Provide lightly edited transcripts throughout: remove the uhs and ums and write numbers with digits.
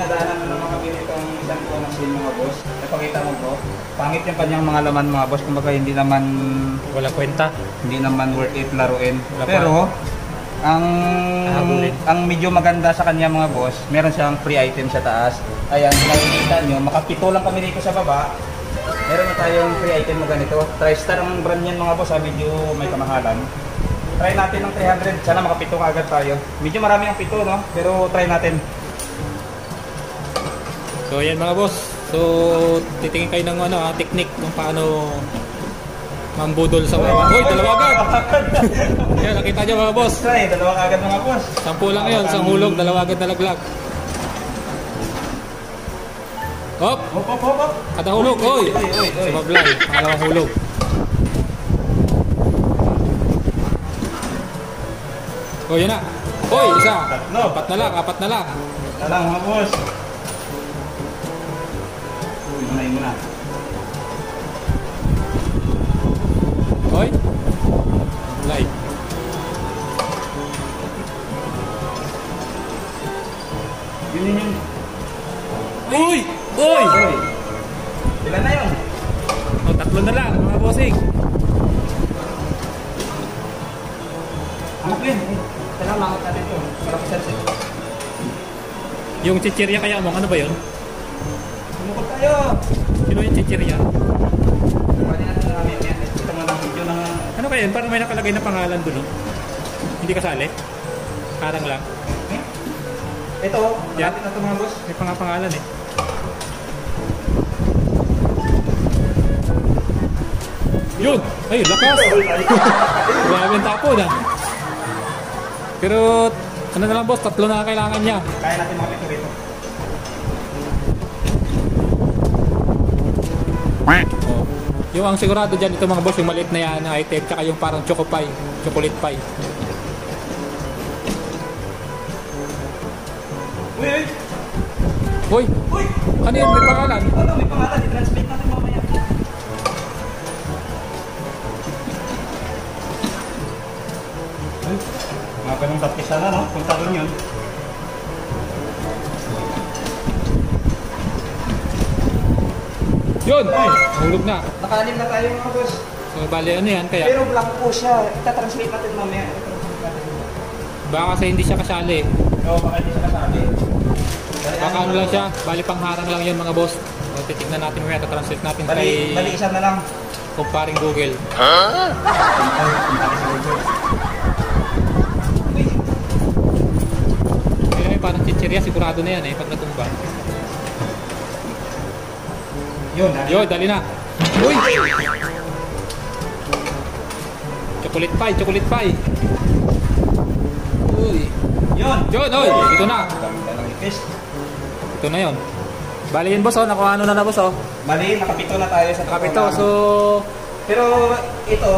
dinadaanan ng mga binitong isang punas din mga boss. Napakita mo po, pangit yung kanyang mga laman mga boss. Kumbaga hindi naman... wala kwenta. Hindi naman worth it laruin. Wala. Pero ang medyo maganda sa kanya mga boss, meron siyang free item sa taas. Ayan, makikita nyo, makapito lang kami dito sa baba. Meron na tayong free item na ganito. Tri-star ang brand niyan mga boss, sa video may kamahalan. Try natin ng 300, sana makapitong agad tayo. Medyo marami ang pito, no? Pero try natin. So yan mga boss. So titingin kayo ng ano, technique kung paano mambudol sa mga. Hoy, dalawa agad! Yan, nakita nyo mga boss. Try, dalawa agad mga boss. 10 lang yun, isang hulog, dalawa agad na laglag. Hop! Hop, hop, hop, hop! Kada hulog, oy! Sumablay, pangalawang hulog. O, yan na! Oy, isa! Apat na lang, apat na lang! Apat na lang mga boss! Uy, manayin mo na! Oy! Sablay! Yun yun yun! Uy! Uy! Ilan na yun? O, 3 na lang mga bossing! Ampin! Kailangan langat natin ito. Parang sense. Yung chichirya kaya mo, ano ba yun? Tumukot tayo! Sino yung chichirya? Pwede natin namin yan. Ito nga ng video ng... Ano kaya yun? Parang may nakalagay na pangalan doon. Hindi kasali? Parang lang. Ito, malapit na ito mga boss. May pangalan eh. Yun! Ay, lakas! Grabe ang tapon ah. Pero, ano na lang boss, 3 na kailangan niya. Kaya natin mga pito dito. Oh. Yung ang sigurado dyan, ito mga boss, yung maliit na yan na item, tsaka yung parang choco pie, chocolate pie. Uy! Uy! Uy! Ano yun? May pangalan? Ano? May pangalan. I-translate natin mamaya. Ay, mga ganong tapisa na, no? Punta rin yun. Yun! Ay! Mahulog na. Nakalim na tayo mga boss. So, bali ano yan kaya? Pero black po siya. I-translate natin mamaya. I-translate natin. Baka kasi hindi siya kasali. Oo, baka hindi siya kasali. Baka ano lang siya, bali pangharang lang yun mga boss. O, titignan natin kaya, tatranslate natin kay... Bali isa na lang. Kumparing Google. Huh? Kaya parang chichirya, sigurado na yan eh, pag natumba. Yun, dali. Yun, dali na. Uy! Chocolate pie, chocolate pie. Uy! Yun! Yun, oy! Ito na! Ito na yun. Bali yun boss, oh. Nakuha na boss, oh. Bali, nakapito na tayo sa nakapito, so... Pero ito,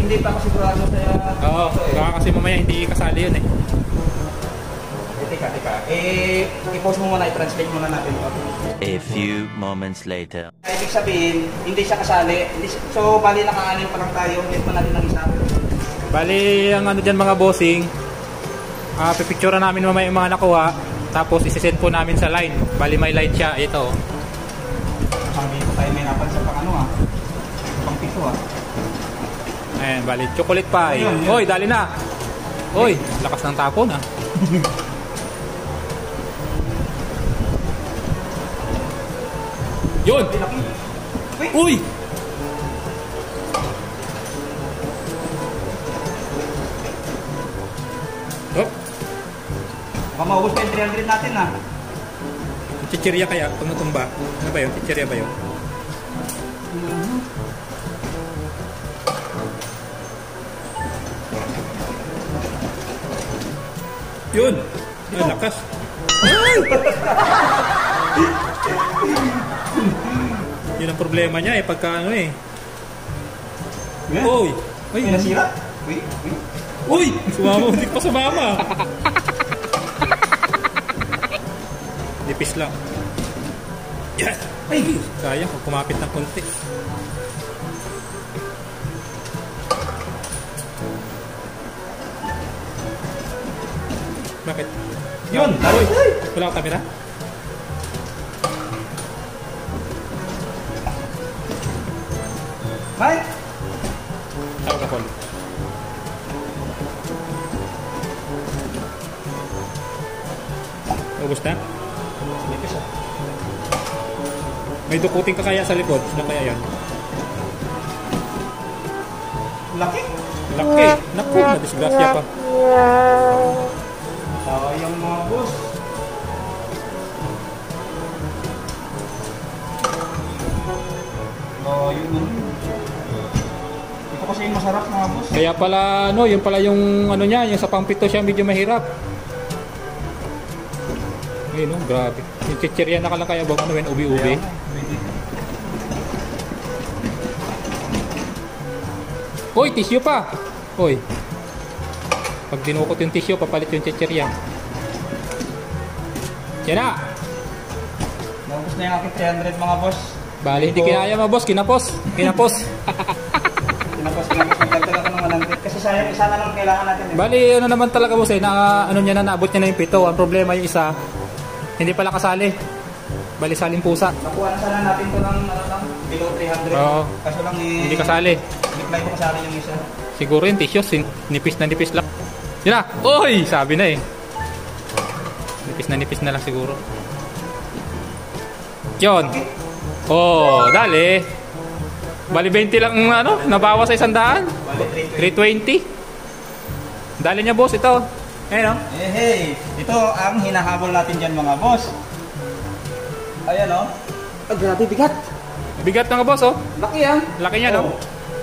hindi pa ako sigurado sa... Oo, baka kasi mamaya hindi kasali yun eh. Eh, teka. Eh, i-post mo muna, i-translate muna natin. A few moments later. Ibig sabihin, hindi siya kasali. So, bali naka-anim pa lang tayo. Hindi pa natin nag-isa. Bali, ang ano dyan mga bossing, pipicturean namin mamaya yung mga nakuha. Tapos isi-send po namin sa LINE. Bali may LINE siya, ito. Kami po tayo may napan sa pang-ano ah. Pang-piso ah. Ayan, bali chocolate pie. Hoy, dali na. Hoy, lakas ng tapon ah. Yun! Uy! Maubos pa yung 300 natin ah. Chichirya kaya pag natumba? Ano ba yun? Chichirya ba yun? Yun! Yun, lakas! Yun ang problema niya eh, pagka ano eh. Uy! Uy! Nasira? Uy! Uy! Sumama! Hindi pa sumama! Tipis lang. Yes! Ay! Kaya kung kumapit ng konti. Bakit? Yun! Wala ko camera? Mike. Aku telepon. Ubus na? Nipis ah. May dukuting ka kaya sa likod? Saan kaya yan? Laki? Laki. Naku, nadisgrasya pa. Sayang mga boss. Yun na rin. Ito kasi yung masarap mga boss. Kaya pala, no, yun pala yung ano niya, yung sa pampito siya medyo mahirap. Eh no, grabe. Yung chichirya na ka lang kaya bago ano yun, ubi-ubi. Hoy, tissue pa! Hoy. Pag dinukot yung tissue, papalit yung chichirya. Yan na! Naubos na yung aking 300 mga boss. Bali, hindi kinaya mga boss. Kinapos. Kinapos. Kinapos. Magdagdag ako ng 100. Kasi isa na lang kailangan natin. Eh. Bali, ano naman talaga boss eh. Na, ano niya na, naabot niya na yung 7. Ang problema yung isa, hindi pala kasali. Bali, saling pusa. Nakuha na sana natin ito ng below 300. Oo. Kaso lang eh, hindi kasali. Nag-fly ko kasali yung isa. Siguro yung tissues. Nipis na nipis lang. Yun na! Oy! Sabi na eh. Nipis na lang siguro. Yun. Oh, dali. Bali 20 lang ano. Nabawas sa 100. Bali 320. Dali niya boss ito. Hey, no? Hey, hey, ito ang hinahabol natin dyan mga boss. Ayan o. Oh. Grabe, bigat. Bigat mga boss o. Oh. Laki yan. Laki niya oh. No?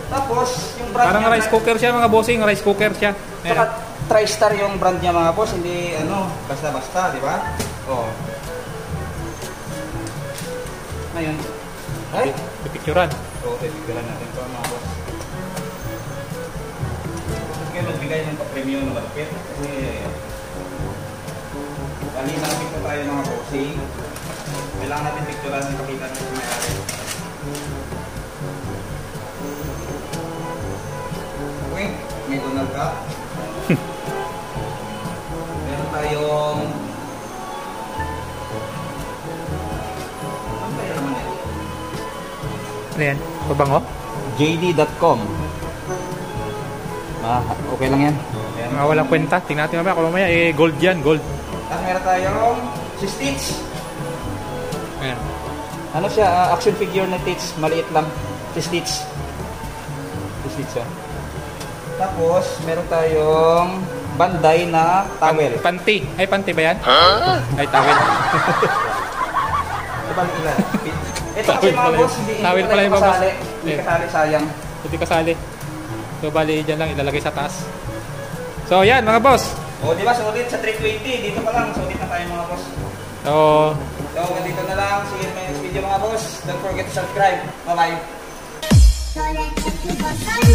Tapos, yung brand parang niya, rice cooker siya mga bossing. Rice cooker siya. Saka Tri-Star yung brand niya mga boss. Hindi ano, basta-basta, di ba? Oo. Oh. Ayun. Ay? Pipicturan. Oo, pipicturan natin ito mga boss. Magbigay ng pa-premium na malapit kasi kanina picture tayo ng mga bossing, kailangan natin picturean ng pakita natin sa may-ari. Okay, may Donald ka. Meron tayong ano kaya naman yan? Ano yan? Pabango? JD.com. Ah, okay lang yan. Walang kwenta. Tingnan natin mamaya. Kung mamaya, eh, gold yan. Gold. At meron tayong si Stitch. Ayan. Ano siya? Action figure na Stitch. Maliit lang. Si Stitch. Si Stitch siya. Tapos, meron tayong Bandai na towel. Panty. Ay, panty ba yan? Huh? Ay, towel. Ito kasi mga boss, hindi pala yung kasali. Hindi kasali, sayang. Hindi kasali. So bali dyan lang ilalagay sa taas. So yan mga boss. O diba sulit sa 320. Dito pa lang sulit na tayo mga boss. So dito na lang. See you in my next video mga boss. Don't forget to subscribe. Bye bye.